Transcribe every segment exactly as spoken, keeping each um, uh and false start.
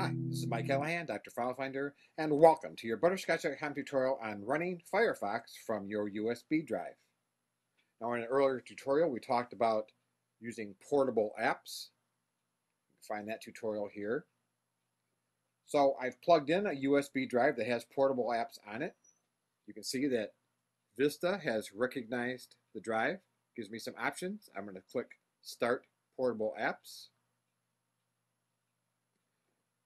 Hi, this is Mike Callahan, Doctor FileFinder, and welcome to your Butterscotch dot com tutorial on running Firefox from your U S B drive. Now, in an earlier tutorial, we talked about using portable apps. You can find that tutorial here. So I've plugged in a U S B drive that has portable apps on it. You can see that Vista has recognized the drive. Gives me some options. I'm going to click Start Portable Apps.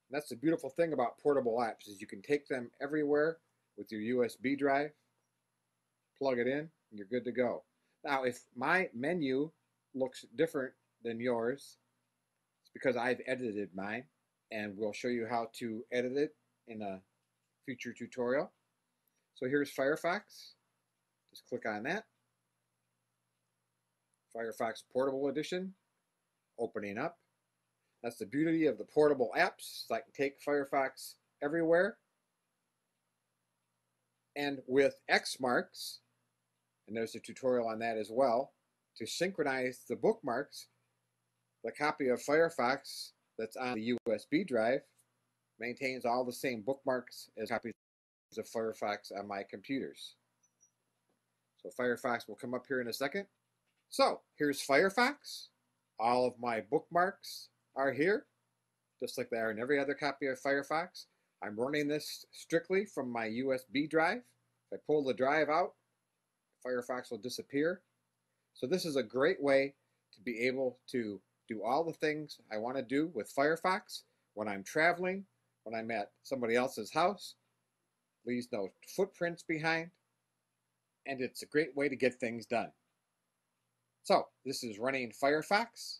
And that's the beautiful thing about portable apps, is you can take them everywhere with your U S B drive, plug it in, and you're good to go. Now, if my menu looks different than yours, it's because I've edited mine, and we'll show you how to edit it in a future tutorial. So here's Firefox. Just click on that. Firefox Portable Edition, opening up. That's the beauty of the portable apps. So I can take Firefox everywhere. And with Xmarks, and there's a tutorial on that as well, to synchronize the bookmarks, the copy of Firefox that's on the U S B drive maintains all the same bookmarks as copies of Firefox on my computers. So Firefox will come up here in a second. So here's Firefox. All of my bookmarks are here, just like they are in every other copy of Firefox. I'm running this strictly from my U S B drive. If I pull the drive out, Firefox will disappear. So this is a great way to be able to do all the things I want to do with Firefox when I'm traveling, when I'm at somebody else's house. Leaves no footprints behind, and it's a great way to get things done. So this is running Firefox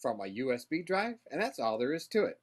from a U S B drive, and that's all there is to it.